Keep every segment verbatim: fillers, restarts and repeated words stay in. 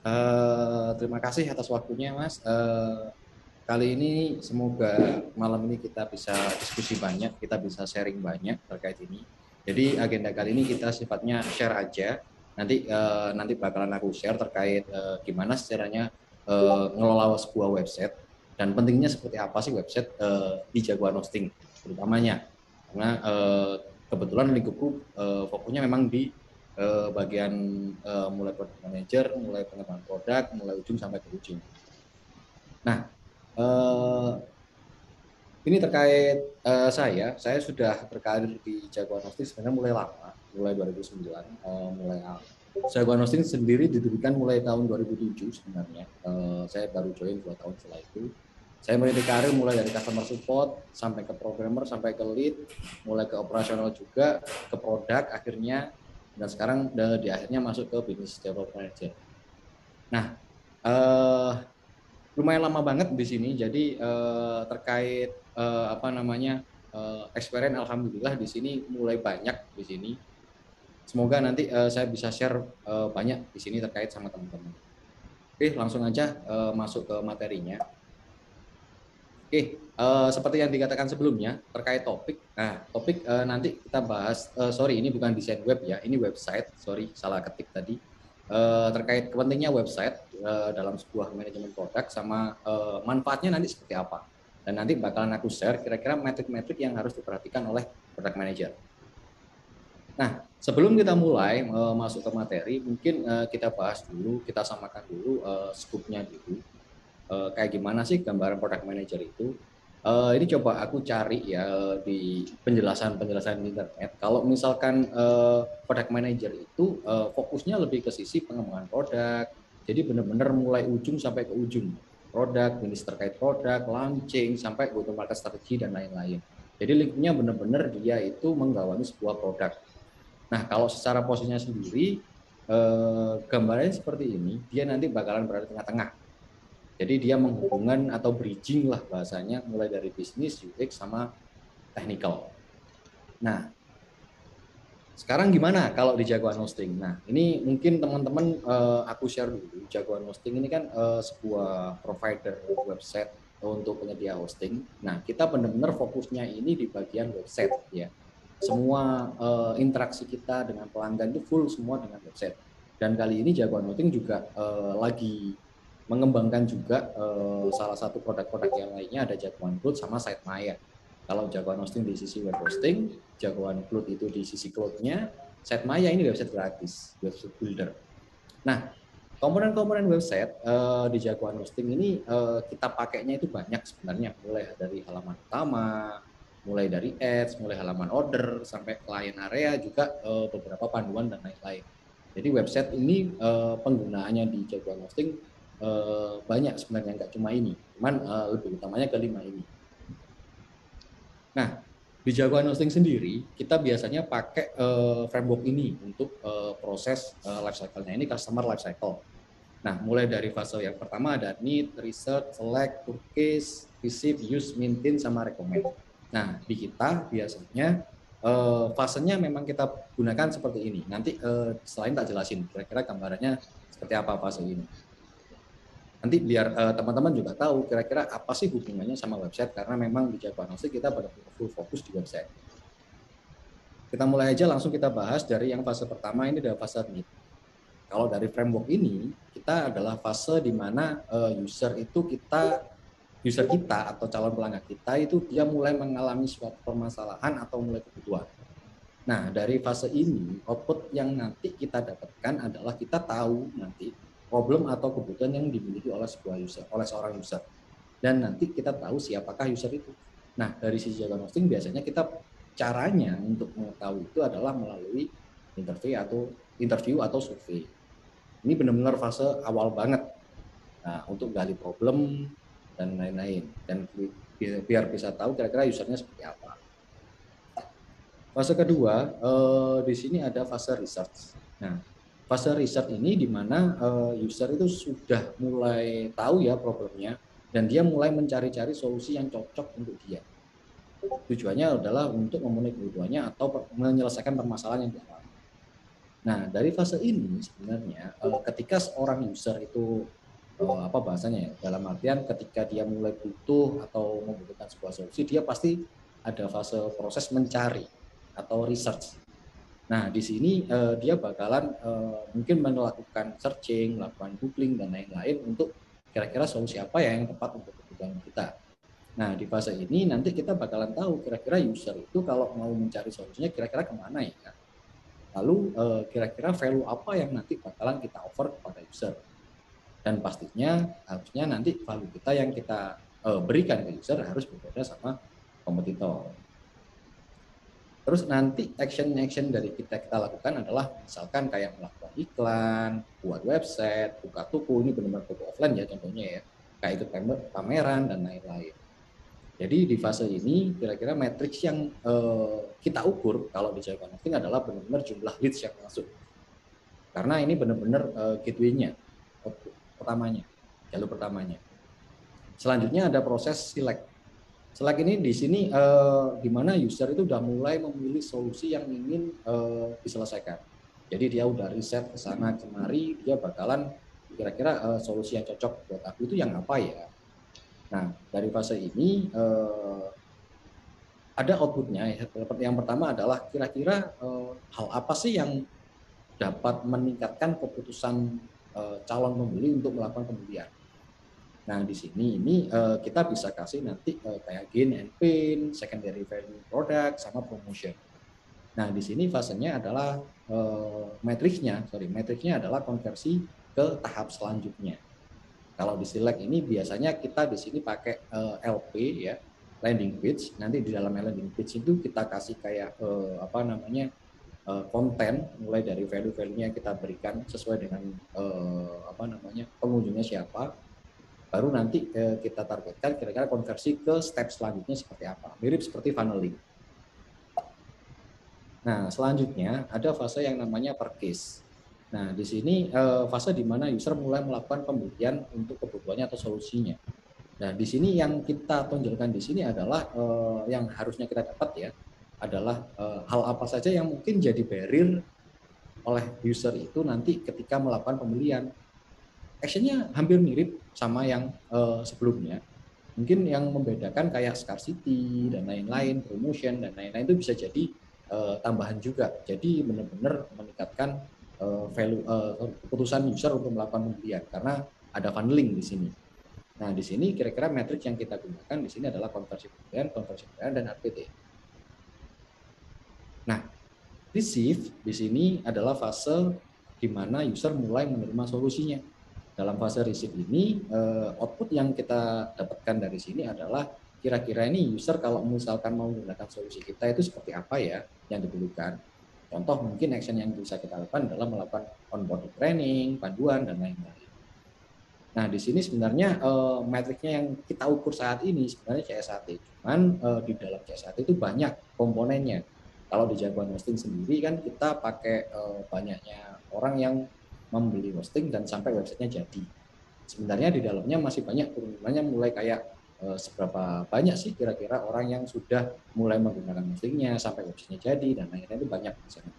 Uh, terima kasih atas waktunya, Mas. Uh, kali ini semoga malam ini kita bisa diskusi banyak, kita bisa sharing banyak terkait ini. Jadi agenda kali ini kita sifatnya share aja. Nanti uh, nanti bakalan aku share terkait uh, gimana caranya uh, ngelola sebuah website dan pentingnya seperti apa sih website uh, di Jagoan Hosting terutamanya. Karena uh, kebetulan lingkupku uh, fokusnya memang di bagian uh, mulai product manager, mulai pengembangan produk, mulai ujung sampai ke ujung. Nah, uh, ini terkait uh, saya, saya sudah berkarir di Jagoan Hosting sebenarnya mulai lama, mulai dua ribu sembilan, uh, mulai Jagoan Hosting sendiri didirikan mulai tahun dua ribu tujuh sebenarnya. Uh, saya baru join dua tahun setelah itu. Saya meniti karir mulai dari customer support sampai ke programmer, sampai ke lead, mulai ke operasional juga, ke produk akhirnya. Dan sekarang di akhirnya masuk ke business development manager. Nah, eh, lumayan lama banget di sini. Jadi eh, terkait eh, apa namanya eh, experience, alhamdulillah di sini mulai banyak di sini. Semoga nanti eh, saya bisa share eh, banyak di sini terkait sama teman-teman. Oke, langsung aja eh, masuk ke materinya. Oke, eh, seperti yang dikatakan sebelumnya terkait topik. Nah, topik eh, nanti kita bahas, eh, sorry ini bukan desain web ya, ini website, sorry salah ketik tadi, eh, terkait pentingnya website eh, dalam sebuah manajemen produk sama eh, manfaatnya nanti seperti apa. Dan nanti bakalan aku share kira-kira metrik-metrik yang harus diperhatikan oleh product manager. Nah, sebelum kita mulai eh, masuk ke materi, mungkin eh, kita bahas dulu, kita samakan dulu eh, scope-nya dulu. Eh, kayak gimana sih gambaran product manager itu. Uh, ini coba aku cari ya di penjelasan-penjelasan internet. Kalau misalkan uh, product manager itu uh, fokusnya lebih ke sisi pengembangan produk. Jadi benar-benar mulai ujung sampai ke ujung. Produk, jenis terkait produk, launching, sampai go-to-market strategi dan lain-lain. Jadi lingkupnya benar-benar dia itu menggawangi sebuah produk. Nah, kalau secara posisinya sendiri, uh, gambarnya seperti ini, dia nanti bakalan berada di tengah-tengah. Jadi dia menghubungkan atau bridging lah bahasanya, mulai dari bisnis, U X, sama technical. Nah, sekarang gimana kalau di Jagoan Hosting? Nah, ini mungkin teman-teman uh, aku share dulu. Jagoan Hosting ini kan uh, sebuah provider website untuk penyedia hosting. Nah, kita benar-benar fokusnya ini di bagian website ya. Semua uh, interaksi kita dengan pelanggan itu full semua dengan website. Dan kali ini Jagoan Hosting juga uh, lagi mengembangkan juga uh, salah satu produk-produk yang lainnya, ada Jagoan Cloud sama Sitemaya. Kalau Jagoan Hosting di sisi web hosting, Jagoan Cloud itu di sisi cloud-nya, Sitemaya ini website gratis, website builder. Nah, komponen-komponen website uh, di Jagoan Hosting ini uh, kita pakainya itu banyak sebenarnya, mulai dari halaman utama, mulai dari ads, mulai halaman order, sampai klien area juga uh, beberapa panduan dan lain-lain. Jadi website ini uh, penggunaannya di Jagoan Hosting Uh, banyak sebenarnya, nggak cuma ini, cuman uh, lebih utamanya kelima ini. Nah, di Jagoan Hosting sendiri kita biasanya pakai uh, framework ini untuk uh, proses uh, life cycle-nya, ini customer life cycle. Nah, mulai dari fase yang pertama ada need, research, select, purchase, receive, use, maintain, sama recommend. Nah, di kita biasanya uh, fasenya memang kita gunakan seperti ini. Nanti uh, selain tak jelasin kira-kira gambarannya seperti apa fase ini. Nanti biar teman-teman uh, juga tahu kira-kira apa sih hubungannya sama website, karena memang di Jagoan Hosting kita benar-benar full fokus di website. Kita mulai aja, langsung kita bahas dari yang fase pertama ini, adalah fase need. Kalau dari framework ini, kita adalah fase di mana uh, user itu kita, user kita atau calon pelanggan kita itu dia mulai mengalami suatu permasalahan atau mulai kebutuhan. Nah, dari fase ini, output yang nanti kita dapatkan adalah kita tahu nanti problem atau kebutuhan yang dimiliki oleh sebuah user, oleh seorang user. Dan nanti kita tahu siapakah user itu. Nah, dari sisi Jagoan Hosting biasanya kita caranya untuk mengetahui itu adalah melalui interview atau interview atau survei. Ini benar-benar fase awal banget. Nah, untuk gali problem dan lain-lain, dan biar bisa tahu kira-kira usernya seperti apa. Fase kedua, eh, di sini ada fase research. Nah, fase riset ini di mana uh, user itu sudah mulai tahu ya problemnya, dan dia mulai mencari-cari solusi yang cocok untuk dia. Tujuannya adalah untuk memenuhi kebutuhannya atau menyelesaikan permasalahan yang dialami. Nah, dari fase ini sebenarnya ketika seorang user itu apa bahasanya ya, dalam artian ketika dia mulai butuh atau membutuhkan sebuah solusi, dia pasti ada fase proses mencari atau research. Nah, di sini eh, dia bakalan eh, mungkin melakukan searching, melakukan googling, dan lain-lain untuk kira-kira solusi apa yang tepat untuk kebutuhan kita. Nah, di fase ini nanti kita bakalan tahu kira-kira user itu kalau mau mencari solusinya kira-kira kemana ya. Lalu eh, kira-kira value apa yang nanti bakalan kita offer kepada user. Dan pastinya harusnya nanti value kita yang kita eh, berikan ke user harus berbeda sama kompetitor. Terus nanti action-action dari kita kita lakukan adalah misalkan kayak melakukan iklan, buat website, buka toko, ini benar-benar toko offline ya contohnya ya, kayak ikut pameran dan lain-lain. Jadi di fase ini kira-kira matriks yang eh, kita ukur kalau di Jagoan Hosting adalah benar-benar jumlah leads yang masuk. Karena ini benar-benar eh, gateway-nya, pertamanya, jalur pertamanya. Selanjutnya ada proses select. Selek ini di sini eh, di mana user itu udah mulai memilih solusi yang ingin eh, diselesaikan. Jadi dia udah riset ke sana kemari, dia bakalan kira-kira eh, solusi yang cocok buat aku itu yang apa ya. Nah, dari fase ini eh, ada outputnya. Yang pertama adalah kira-kira eh, hal apa sih yang dapat meningkatkan keputusan eh, calon pembeli untuk melakukan pembelian. Nah, di sini ini uh, kita bisa kasih nanti uh, kayak gain and pain, secondary value product, sama promotion. Nah, di sini fasenya adalah uh, matriksnya, sorry, matriksnya adalah konversi ke tahap selanjutnya. Kalau di select ini biasanya kita di sini pakai uh, L P ya, landing page. Nanti di dalam landing page itu kita kasih kayak uh, apa namanya uh, konten, mulai dari value-value-nya kita berikan sesuai dengan uh, apa namanya pengunjungnya siapa. Baru nanti eh, kita targetkan kira-kira konversi ke step selanjutnya seperti apa. Mirip seperti funneling. Nah, selanjutnya ada fase yang namanya purchase. Nah, di sini eh, fase di mana user mulai melakukan pembelian untuk kebutuhannya atau solusinya. Nah, di sini yang kita tonjolkan di sini adalah eh, yang harusnya kita dapat ya, adalah eh, hal apa saja yang mungkin jadi barrier oleh user itu nanti ketika melakukan pembelian. Actionnya hampir mirip sama yang uh, sebelumnya. Mungkin yang membedakan kayak scarcity dan lain-lain, promotion dan lain-lain itu bisa jadi uh, tambahan juga. Jadi benar-benar meningkatkan uh, value uh, keputusan user untuk melakukan pembelian karena ada funneling di sini. Nah, di sini kira-kira matriks yang kita gunakan di sini adalah konversi pembelian, konversi pembelian dan R P T. Nah, receive di sini adalah fase di mana user mulai menerima solusinya. Dalam fase receive ini, output yang kita dapatkan dari sini adalah kira-kira ini user kalau misalkan mau menggunakan solusi kita itu seperti apa ya yang diperlukan. Contoh mungkin action yang bisa kita lakukan adalah melakukan onboarding training, panduan, dan lain-lain. Nah, di sini sebenarnya matriknya yang kita ukur saat ini sebenarnya C S A T. Cuman di dalam C S A T itu banyak komponennya. Kalau di Jagoan Hosting sendiri kan kita pakai banyaknya orang yang membeli hosting dan sampai websitenya jadi. Sebenarnya di dalamnya masih banyak turunannya, mulai kayak e, seberapa banyak sih kira-kira orang yang sudah mulai menggunakan hostingnya sampai websitenya jadi dan lain-lain itu banyak di sana.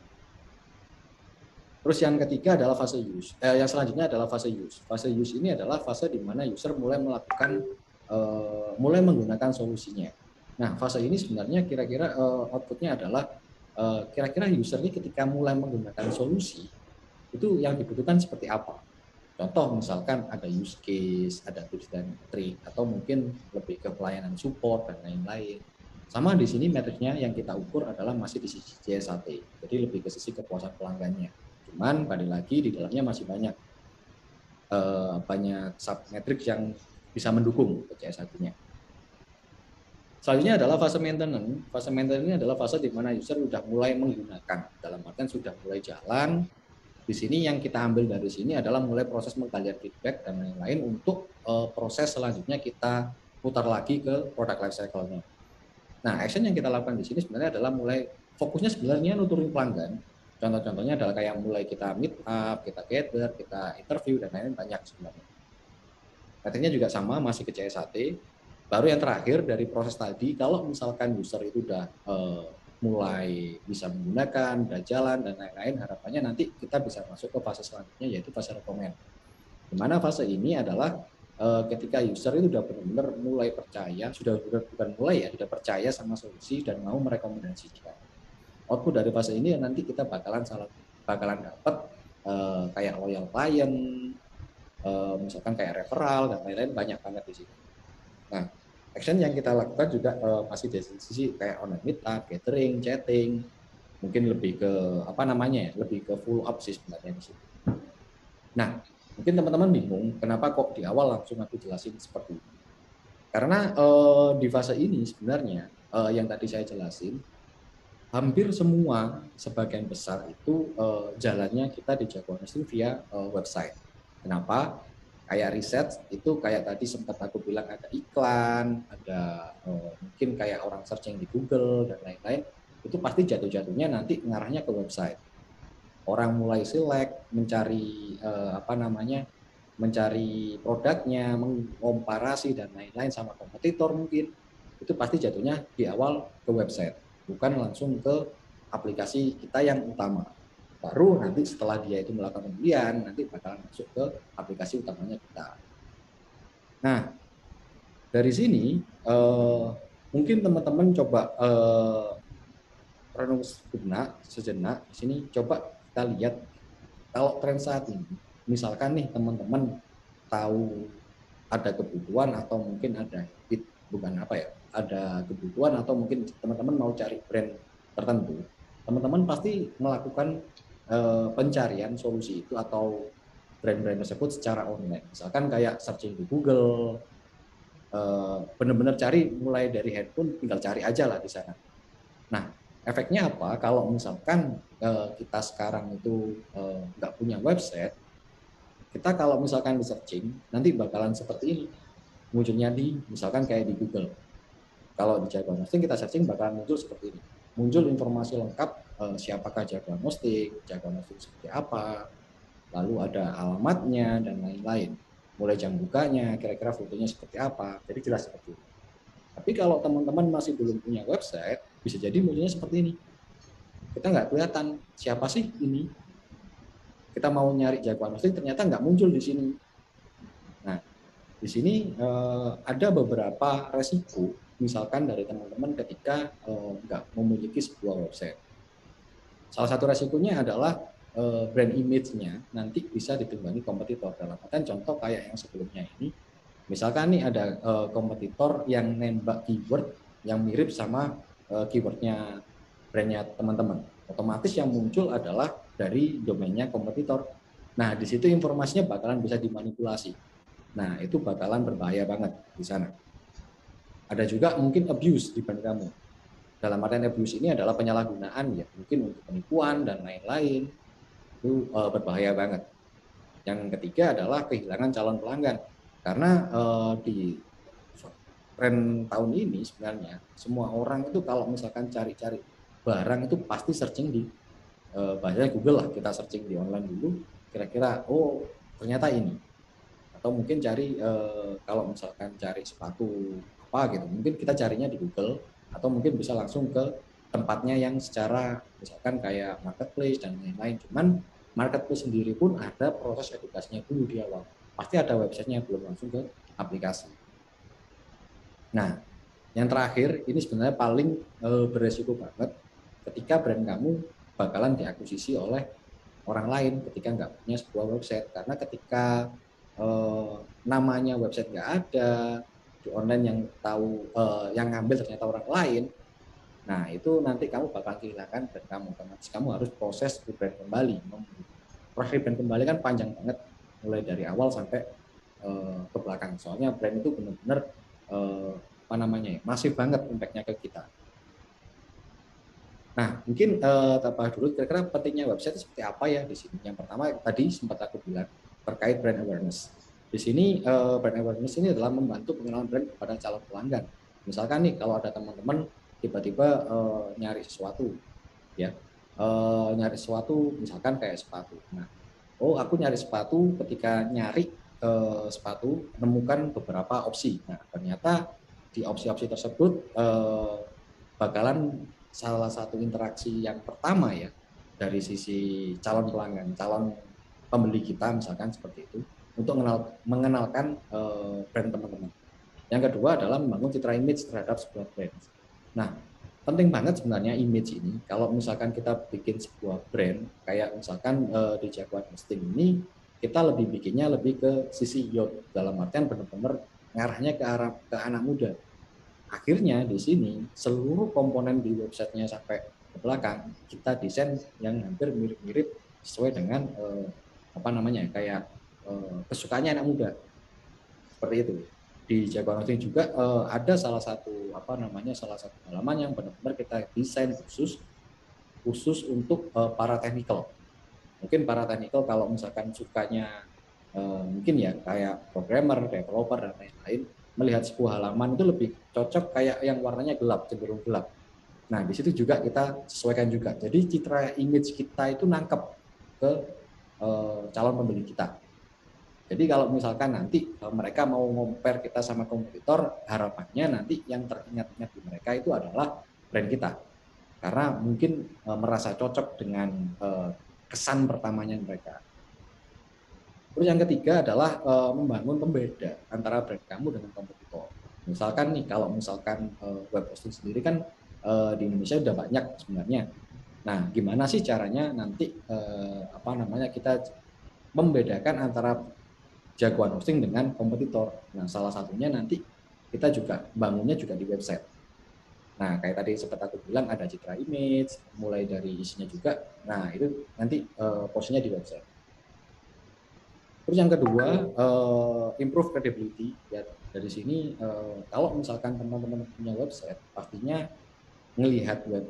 Terus yang ketiga adalah fase use. Eh, yang selanjutnya adalah fase use. Fase use ini adalah fase di mana user mulai melakukan e, mulai menggunakan solusinya. Nah, fase ini sebenarnya kira-kira e, outputnya adalah e, kira-kira user ini ketika mulai menggunakan solusi itu yang dibutuhkan seperti apa. Contoh misalkan ada use case, ada tips dan trik, atau mungkin lebih ke pelayanan support dan lain-lain. Sama di sini metriknya yang kita ukur adalah masih di sisi C S A T, jadi lebih ke sisi kepuasan pelanggannya. Cuman balik lagi di dalamnya masih banyak eh, banyak submetrik yang bisa mendukung ke C S A T-nya. Selanjutnya adalah fase maintenance. Fase maintenance ini adalah fase di mana user sudah mulai menggunakan, dalam artian sudah mulai jalan. Di sini yang kita ambil dari sini adalah mulai proses menggalian feedback dan lain-lain untuk uh, proses selanjutnya kita putar lagi ke product life cycle-nya. Nah, action yang kita lakukan di sini sebenarnya adalah mulai fokusnya sebenarnya nuturin pelanggan. Contoh-contohnya adalah kayak mulai kita meet up, kita gather, kita interview dan lain-lain banyak sebenarnya. Artinya juga sama masih ke C S A T. Baru yang terakhir dari proses tadi, kalau misalkan user itu udah uh, mulai bisa menggunakan, udah jalan, dan lain-lain, harapannya nanti kita bisa masuk ke fase selanjutnya, yaitu fase rekomend. Di mana fase ini adalah eh, ketika user itu sudah benar-benar mulai percaya, sudah bukan mulai ya, sudah percaya sama solusi dan mau merekomendasikan. Output dari fase ini nanti kita bakalan salah, bakalan dapat eh, kayak loyal client, eh, misalkan kayak referral, dan lain-lain, banyak banget di sini. Nah, action yang kita lakukan juga uh, masih dari sisi kayak online meetup, gathering, chatting, mungkin lebih ke apa namanya ya, lebih ke follow up sih sebenarnya di situ. Nah, mungkin teman-teman bingung kenapa kok di awal langsung aku jelasin seperti ini. Karena uh, di fase ini sebenarnya uh, yang tadi saya jelasin, hampir semua sebagian besar itu uh, jalannya kita di Jagoan Hosting via uh, website. Kenapa? Kayak riset itu kayak tadi sempat aku bilang ada iklan, ada eh, mungkin kayak orang searching di Google dan lain-lain, itu pasti jatuh-jatuhnya nanti ngarahnya ke website. Orang mulai select, mencari eh, apa namanya, mencari produknya, mengkomparasi dan lain-lain sama kompetitor mungkin, itu pasti jatuhnya di awal ke website, bukan langsung ke aplikasi kita yang utama. Baru nanti setelah dia itu melakukan pembelian, nanti bakalan masuk ke aplikasi utamanya kita. Nah, dari sini eh, mungkin teman-teman coba eh, renung sejenak, sejenak di sini coba kita lihat kalau tren saat ini, misalkan nih teman-teman tahu ada kebutuhan atau mungkin ada hit, bukan apa ya, ada kebutuhan atau mungkin teman-teman mau cari brand tertentu, teman-teman pasti melakukan pencarian solusi itu atau brand-brand tersebut secara online. Misalkan kayak searching di Google, benar-benar cari mulai dari handphone, tinggal cari aja lah di sana. Nah, efeknya apa? Kalau misalkan kita sekarang itu nggak punya website, kita kalau misalkan di searching, nanti bakalan seperti ini. Munculnya di, misalkan kayak di Google. Kalau di Jagoan Hosting kita searching bakalan muncul seperti ini. Muncul informasi lengkap eh, siapakah Jagoan Hosting, Jagoan Hosting seperti apa, lalu ada alamatnya dan lain-lain, mulai jam bukanya, kira-kira fotonya seperti apa, jadi jelas seperti itu. Tapi kalau teman-teman masih belum punya website, bisa jadi munculnya seperti ini. Kita nggak kelihatan siapa sih ini. Kita mau nyari Jagoan Hosting ternyata nggak muncul di sini. Nah, di sini eh, ada beberapa resiko. Misalkan dari teman-teman ketika nggak uh, memiliki sebuah website. Salah satu resikonya adalah uh, brand image-nya nanti bisa ditunggangi kompetitor. Dalam artian contoh kayak yang sebelumnya ini, misalkan nih ada uh, kompetitor yang nembak keyword yang mirip sama uh, keywordnya brandnya teman-teman. Otomatis yang muncul adalah dari domainnya kompetitor. Nah, di situ informasinya bakalan bisa dimanipulasi. Nah, itu bakalan berbahaya banget di sana. Ada juga mungkin abuse di brand kamu. Dalam artian abuse ini adalah penyalahgunaan ya, mungkin untuk penipuan dan lain-lain. Itu uh, berbahaya banget. Yang ketiga adalah kehilangan calon pelanggan. Karena uh, di tren tahun ini sebenarnya semua orang itu kalau misalkan cari-cari barang itu pasti searching di uh, bahasanya Google lah, kita searching di online dulu, kira-kira oh ternyata ini. Atau mungkin cari uh, kalau misalkan cari sepatu apa gitu, mungkin kita carinya di Google atau mungkin bisa langsung ke tempatnya yang secara misalkan kayak marketplace dan lain-lain. Cuman marketplace sendiri pun ada proses edukasinya dulu di awal, pasti ada websitenya belum langsung ke aplikasi. Nah, yang terakhir ini sebenarnya paling e, beresiko banget ketika brand kamu bakalan diakuisisi oleh orang lain ketika nggak punya sebuah website. Karena ketika e, namanya website nggak ada di online yang tahu eh, yang ngambil ternyata orang lain, nah itu nanti kamu bakal kehilangan brand kamu. Otomatis kamu harus proses rebrand kembali. Proses rebrand kembali kan panjang banget, mulai dari awal sampai eh, ke belakang. Soalnya brand itu benar-benar eh, apa namanya, masif banget impactnya ke kita. Nah, mungkin eh, tambah dulu kira-kira pentingnya website seperti apa ya di sini. Yang pertama tadi sempat aku bilang terkait brand awareness. Di sini eh, brand awareness ini adalah membantu pengenalan brand kepada calon pelanggan. Misalkan nih kalau ada teman-teman tiba-tiba eh, nyari sesuatu, ya eh, nyari sesuatu misalkan kayak sepatu. Nah, oh aku nyari sepatu, ketika nyari eh, sepatu menemukan beberapa opsi. Nah, ternyata di opsi-opsi tersebut eh, bakalan salah satu interaksi yang pertama ya dari sisi calon pelanggan, calon pembeli kita misalkan seperti itu, untuk mengenal, mengenalkan uh, brand teman-teman. Yang kedua adalah membangun citra image terhadap sebuah brand. Nah, penting banget sebenarnya image ini. Kalau misalkan kita bikin sebuah brand, kayak misalkan uh, di Jagoan Hosting ini, kita lebih bikinnya lebih ke sisi youth, dalam artian benar-benar ngarahnya ke arah ke anak muda. Akhirnya di sini seluruh komponen di websitenya sampai ke belakang kita desain yang hampir mirip-mirip sesuai dengan eh, apa namanya kayak eh, kesukaannya anak muda seperti itu. Di Jagoan Hosting juga eh, ada salah satu apa namanya salah satu halaman yang benar-benar kita desain khusus khusus untuk eh, para technical. Mungkin para technical kalau misalkan sukanya eh, mungkin ya kayak programmer, developer dan lain-lain, melihat sebuah halaman itu lebih cocok kayak yang warnanya gelap, cenderung gelap. Nah, di situ juga kita sesuaikan juga. Jadi citra image kita itu nangkep ke e, calon pembeli kita. Jadi kalau misalkan nanti mereka mau compare kita sama kompetitor, harapannya nanti yang teringat-ingat di mereka itu adalah brand kita. Karena mungkin e, merasa cocok dengan e, kesan pertamanya mereka. Terus yang ketiga adalah e, membangun pembeda antara brand kamu dengan kompetitor. Misalkan nih, kalau misalkan e, web hosting sendiri kan e, di Indonesia udah banyak sebenarnya. Nah, gimana sih caranya nanti e, apa namanya kita membedakan antara Jagoan Hosting dengan kompetitor? Nah, salah satunya nanti kita juga bangunnya juga di website. Nah, kayak tadi sempat aku bilang ada citra image, mulai dari isinya juga. Nah, itu nanti e, posisinya di website. Terus yang kedua, uh, improve credibility. Ya, dari sini, uh, kalau misalkan teman-teman punya website, pastinya melihat web,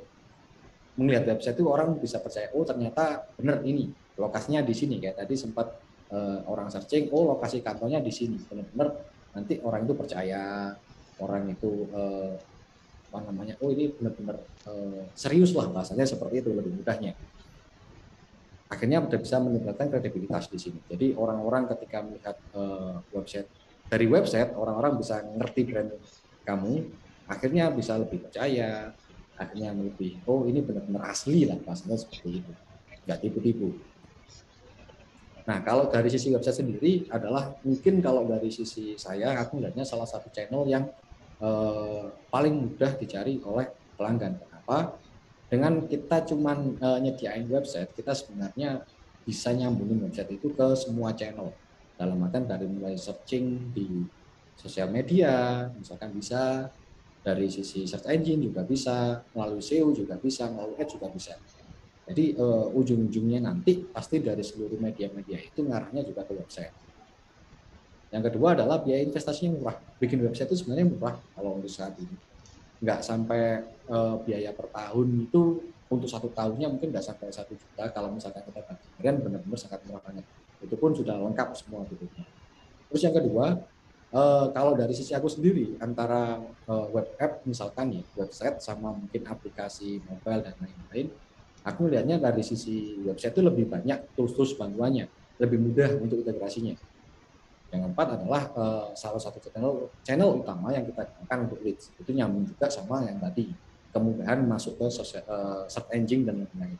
melihat website itu orang bisa percaya, oh ternyata benar ini, lokasinya di sini. Kayak tadi sempat uh, orang searching, oh lokasi kantornya di sini, benar-benar nanti orang itu percaya, orang itu uh, apa namanya, oh ini benar-benar uh, serius lah bahasanya seperti itu lebih mudahnya. Akhirnya sudah bisa meningkatkan kredibilitas di sini. Jadi orang-orang ketika melihat uh, website, dari website orang-orang bisa ngerti brand kamu, akhirnya bisa lebih percaya, akhirnya lebih, oh ini benar-benar asli lah, pastinya seperti itu, nggak tipu-tipu. Nah, kalau dari sisi website sendiri adalah, mungkin kalau dari sisi saya, aku melihatnya salah satu channel yang uh, paling mudah dicari oleh pelanggan. Kenapa? Dengan kita cuman uh, nyediain website, kita sebenarnya bisa nyambungin website itu ke semua channel. Dalam artian dari mulai searching di sosial media, misalkan bisa, dari sisi search engine juga bisa, melalui S E O juga bisa, melalui ads juga bisa. Jadi uh, ujung-ujungnya nanti pasti dari seluruh media-media itu ngarahnya juga ke website. Yang kedua adalah biaya investasinya murah. Bikin website itu sebenarnya murah kalau untuk saat ini. Nggak sampai uh, biaya per tahun itu untuk satu tahunnya mungkin nggak sampai satu juta kalau misalkan kita bagi, dan benar-benar sangat murah banget. Itu pun sudah lengkap semua butuhnya. Terus yang kedua, uh, kalau dari sisi aku sendiri antara uh, web app misalkan ya website sama mungkin aplikasi mobile dan lain-lain, aku lihatnya dari sisi website itu lebih banyak tools-tools bantuannya, lebih mudah untuk integrasinya. Yang keempat adalah uh, salah satu channel, channel utama yang kita gunakan untuk leads. Itu nyambung juga sama yang tadi, kemudahan masuk ke sosial, uh, search engine dan lain-lain.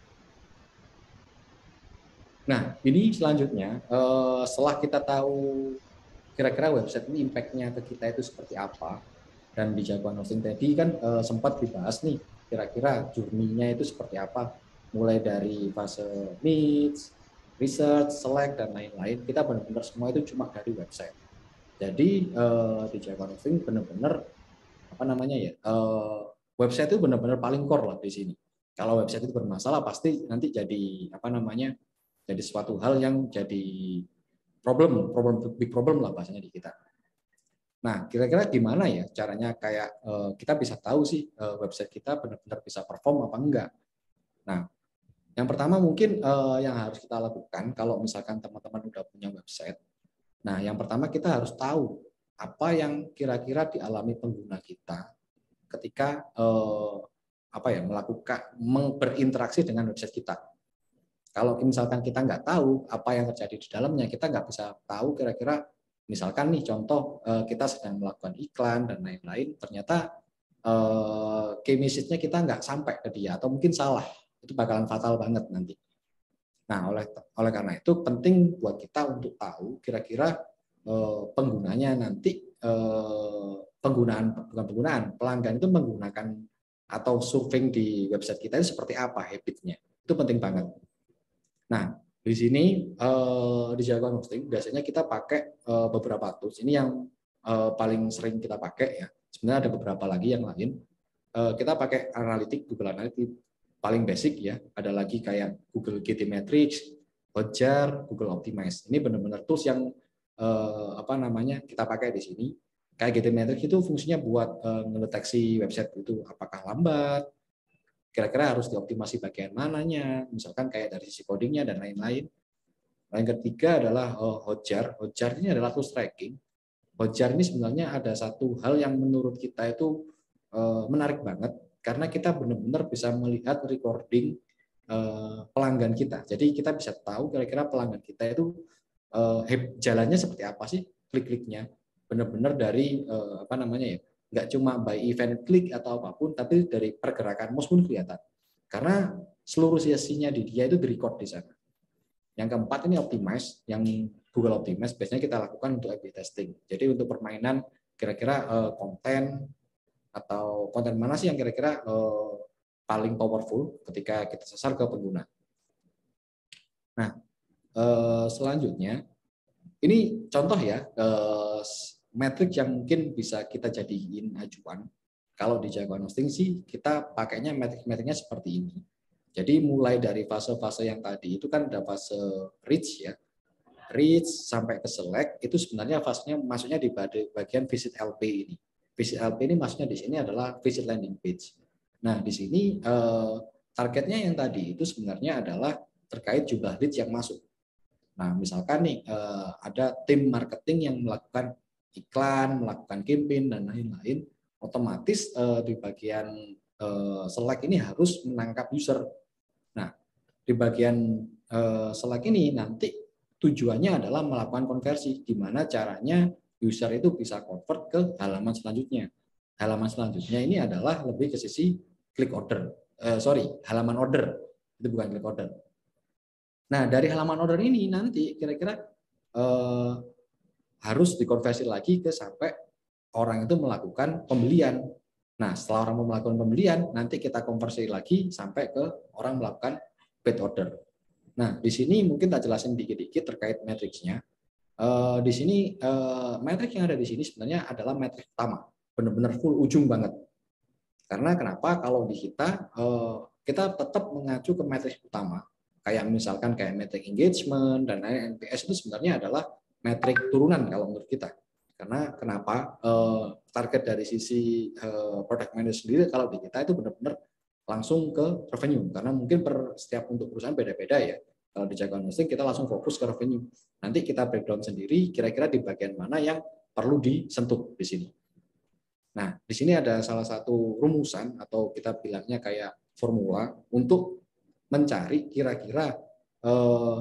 Nah, ini selanjutnya uh, setelah kita tahu kira-kira website ini impact-nya ke kita itu seperti apa, dan di Jagoan Hosting tadi kan uh, sempat dibahas nih kira-kira journey-nya itu seperti apa, mulai dari fase needs, research, select, dan lain-lain. Kita benar-benar semua itu cuma dari website. Jadi eh, di Jagoan Hosting benar-benar apa namanya ya eh, website itu benar-benar paling core lah di sini. Kalau website itu bermasalah pasti nanti jadi apa namanya jadi suatu hal yang jadi problem, problem big problem lah bahasanya di kita. Nah, kira-kira gimana ya caranya kayak eh, kita bisa tahu sih eh, website kita benar-benar bisa perform apa enggak? Nah, yang pertama mungkin eh, yang harus kita lakukan kalau misalkan teman-teman udah punya website. Nah, yang pertama kita harus tahu apa yang kira-kira dialami pengguna kita ketika eh, apa ya melakukan berinteraksi dengan website kita. Kalau misalkan kita nggak tahu apa yang terjadi di dalamnya, kita nggak bisa tahu kira-kira misalkan nih contoh eh, kita sedang melakukan iklan dan lain-lain, ternyata key message-nya kita nggak sampai ke dia atau mungkin salah, itu bakalan fatal banget nanti. Nah, oleh oleh karena itu penting buat kita untuk tahu kira-kira penggunanya nanti penggunaan bukan penggunaan pelanggan itu menggunakan atau surfing di website kita itu seperti apa habitnya, itu penting banget. Nah, di sini di Jagoan Hosting biasanya kita pakai beberapa tools. Ini yang paling sering kita pakai ya. Sebenarnya ada beberapa lagi yang lain. Kita pakai Analytics, Google Analytics paling basic ya, ada lagi kayak Google GTMetrics, Hotjar, Google Optimize. Ini benar-benar tools yang eh, apa namanya kita pakai di sini. Kayak GTMetrics itu fungsinya buat eh, mendeteksi website itu apakah lambat, kira-kira harus dioptimasi bagian mananya, misalkan kayak dari sisi codingnya dan lain-lain. Yang ketiga adalah oh, Hotjar. Hotjar ini adalah tools tracking. Hotjar ini sebenarnya ada satu hal yang menurut kita itu eh, menarik banget. Karena kita benar-benar bisa melihat recording pelanggan kita. Jadi kita bisa tahu kira-kira pelanggan kita itu jalannya seperti apa sih klik-kliknya. Benar-benar dari apa namanya ya, nggak cuma by event klik atau apapun, tapi dari pergerakan mouse pun kelihatan. Karena seluruh sesinya di dia itu direcord di sana. Yang keempat ini Optimize, yang Google Optimize biasanya kita lakukan untuk A B testing. Jadi untuk permainan kira-kira konten atau konten mana sih yang kira-kira eh, paling powerful ketika kita sasar ke pengguna. Nah, eh, selanjutnya ini contoh ya eh, metrik yang mungkin bisa kita jadiin acuan. Kalau di Jagoan Hosting sih kita pakainya metrik-metriknya seperti ini. Jadi mulai dari fase-fase yang tadi itu kan ada fase reach ya, reach sampai ke select itu sebenarnya fasenya masuknya di bagian visit L P ini. Visit L P ini maksudnya di sini adalah visit landing page. Nah, di sini eh, targetnya yang tadi itu sebenarnya adalah terkait jumlah leads yang masuk. Nah, misalkan nih eh, ada tim marketing yang melakukan iklan, melakukan campaign dan lain-lain, otomatis eh, di bagian eh, select ini harus menangkap user. Nah, di bagian eh, select ini nanti tujuannya adalah melakukan konversi, gimana caranya user itu bisa convert ke halaman selanjutnya. Halaman selanjutnya ini adalah lebih ke sisi klik order. Eh, sorry, halaman order. Itu bukan klik order. Nah, dari halaman order ini nanti kira-kira eh, harus dikonversi lagi ke sampai orang itu melakukan pembelian. Nah, setelah orang melakukan pembelian, nanti kita konversi lagi sampai ke orang melakukan paid order. Nah, di sini mungkin tak jelasin dikit-dikit terkait matriksnya. Uh, di sini uh, metrik yang ada di sini sebenarnya adalah metrik utama, benar-benar full ujung banget. Karena kenapa? Kalau di kita uh, kita tetap mengacu ke metrik utama, kayak misalkan kayak metrik engagement dan N P S itu sebenarnya adalah metrik turunan kalau menurut kita. Karena kenapa? Uh, target dari sisi uh, product manager sendiri kalau di kita itu benar-benar langsung ke revenue, karena mungkin per setiap untuk perusahaan beda-beda ya. Kalau di Jagoan Hosting kita langsung fokus ke revenue. Nanti kita breakdown sendiri kira-kira di bagian mana yang perlu disentuh di sini. Nah, di sini ada salah satu rumusan atau kita bilangnya kayak formula untuk mencari kira-kira eh,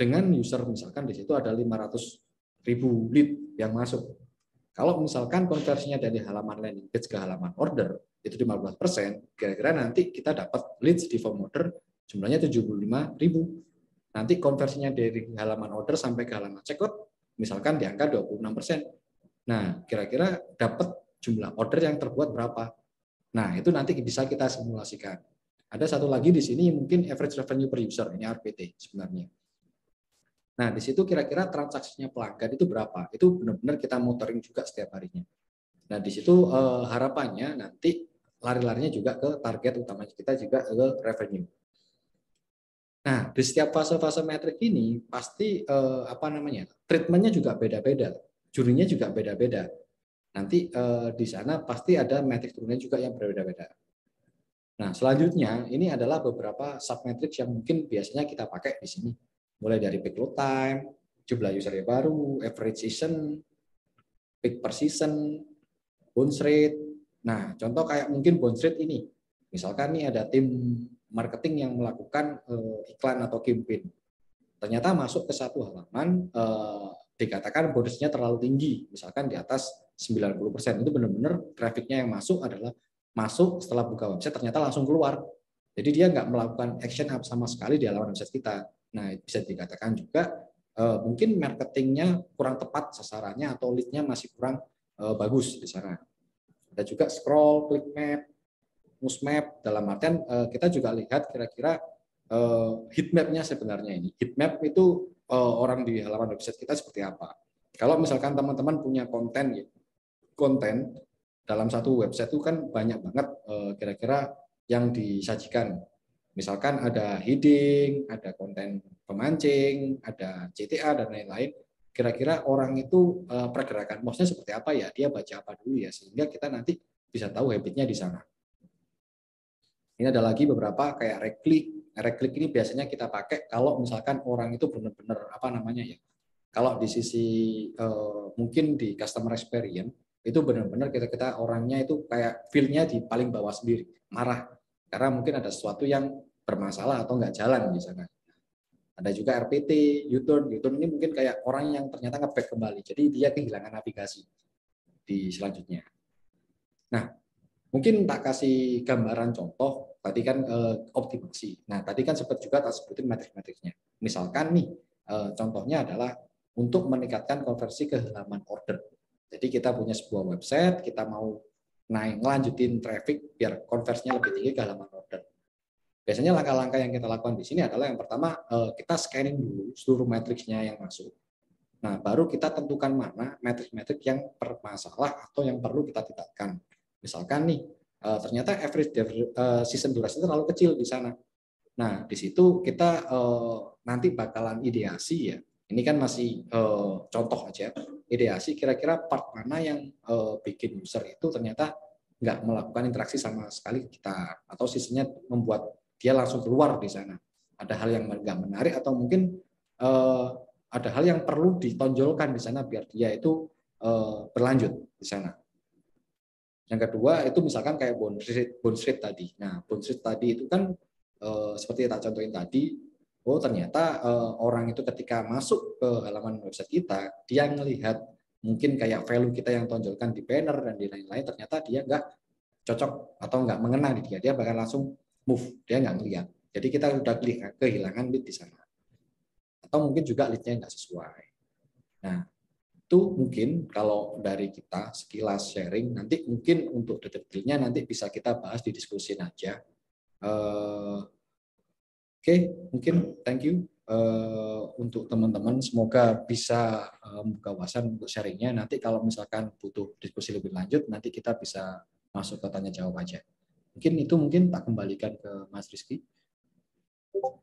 dengan user misalkan di situ ada lima ratus ribu lead yang masuk. Kalau misalkan konversinya dari halaman landing page ke halaman order itu lima belas persen, kira-kira nanti kita dapat leads di form order jumlahnya tujuh puluh lima ribu. Nanti konversinya dari halaman order sampai ke halaman checkout, misalkan di angka dua puluh enam persen. Nah, kira-kira dapat jumlah order yang terbuat berapa? Nah, itu nanti bisa kita simulasikan. Ada satu lagi di sini mungkin average revenue per user, ini R P T sebenarnya. Nah, di situ kira-kira transaksinya pelanggan itu berapa? Itu benar-benar kita monitoring juga setiap harinya. Nah, di situ eh, harapannya nanti lari-larinya juga ke target utama kita juga ke revenue. Nah, di setiap fase-fase metrik ini pasti eh, apa namanya treatmentnya juga beda-beda, jurinya juga beda-beda. Nanti eh, di sana pasti ada metrik turunnya juga yang berbeda-beda. Nah, selanjutnya ini adalah beberapa submetrik yang mungkin biasanya kita pakai di sini, mulai dari peak load time, jumlah user yang baru, average season, peak per season, bounce rate. Nah, contoh kayak mungkin bounce rate ini, misalkan nih ada tim marketing yang melakukan eh, iklan atau campaign. Ternyata masuk ke satu halaman eh, dikatakan bonusnya terlalu tinggi, misalkan di atas sembilan puluh persen. Itu benar-benar trafiknya yang masuk adalah masuk setelah buka website ternyata langsung keluar. Jadi dia nggak melakukan action up sama sekali di halaman website kita. Nah, bisa dikatakan juga eh, mungkin marketingnya kurang tepat sasarannya atau leadnya masih kurang eh, bagus di sana. Ada juga scroll, click map, mouse map. Dalam artian eh, kita juga lihat kira-kira eh, heat map-nya sebenarnya ini. Heat map itu eh, orang di halaman website kita seperti apa. Kalau misalkan teman-teman punya konten, ya, konten dalam satu website itu kan banyak banget kira-kira eh, yang disajikan. Misalkan ada heading, ada konten pemancing, ada C T A, dan lain-lain. Kira-kira orang itu pergerakan mouse-nya seperti apa ya? Dia baca apa dulu ya? Sehingga kita nanti bisa tahu habitnya di sana. Ini ada lagi beberapa kayak right-click. Right-click ini biasanya kita pakai kalau misalkan orang itu benar-benar apa namanya ya? Kalau di sisi eh, mungkin di customer experience, itu benar-benar kita kita orangnya itu kayak feel-nya di paling bawah sendiri, marah karena mungkin ada sesuatu yang bermasalah atau nggak jalan di sana. Ada juga R P T, U-turn, U-turn ini mungkin kayak orang yang ternyata nge-back kembali, jadi dia kehilangan navigasi di selanjutnya. Nah, mungkin tak kasih gambaran contoh tadi kan eh, optimasi. Nah, tadi kan sempat juga tak sebutin metrik-metriknya. Misalkan nih eh, contohnya adalah untuk meningkatkan konversi ke halaman order. Jadi kita punya sebuah website, kita mau naik, lanjutin traffic biar konversinya lebih tinggi ke halaman order. Biasanya langkah-langkah yang kita lakukan di sini adalah yang pertama kita scanning dulu seluruh matriksnya yang masuk. Nah, baru kita tentukan mana matrik-matrik yang bermasalah atau yang perlu kita tingkatkan. Misalkan nih, ternyata average season durasi terlalu kecil di sana. Nah, di situ kita nanti bakalan ideasi ya. Ini kan masih uh, contoh aja, ideasi kira-kira part mana yang uh, bikin user itu ternyata nggak melakukan interaksi sama sekali kita, atau sisinya membuat dia langsung keluar di sana. Ada hal yang nggak menarik atau mungkin uh, ada hal yang perlu ditonjolkan di sana biar dia itu uh, berlanjut di sana. Yang kedua itu misalkan kayak bounce rate, bounce rate tadi. Nah, bounce rate tadi itu kan uh, seperti yang tak contohin tadi. Oh, ternyata eh, orang itu ketika masuk ke halaman website kita, dia melihat mungkin kayak value kita yang tonjolkan di banner dan di lain-lain, ternyata dia nggak cocok atau nggak mengena di dia, dia bakal langsung move, dia nggak ngelihat. Jadi kita udah kehilangan lead di sana. Atau mungkin juga leadnya nggak sesuai. Nah, itu mungkin kalau dari kita sekilas sharing, nanti mungkin untuk detailnya nanti bisa kita bahas di diskusi aja. Eh, Oke, okay, mungkin thank you uh, untuk teman-teman. Semoga bisa uh, membuka wawasan untuk sharingnya. Nanti kalau misalkan butuh diskusi lebih lanjut, nanti kita bisa masuk ke tanya jawab aja. Mungkin itu mungkin tak kembalikan ke Mas Rizky. Oke,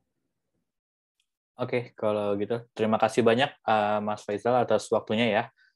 okay, kalau gitu terima kasih banyak uh, Mas Faisal atas waktunya ya.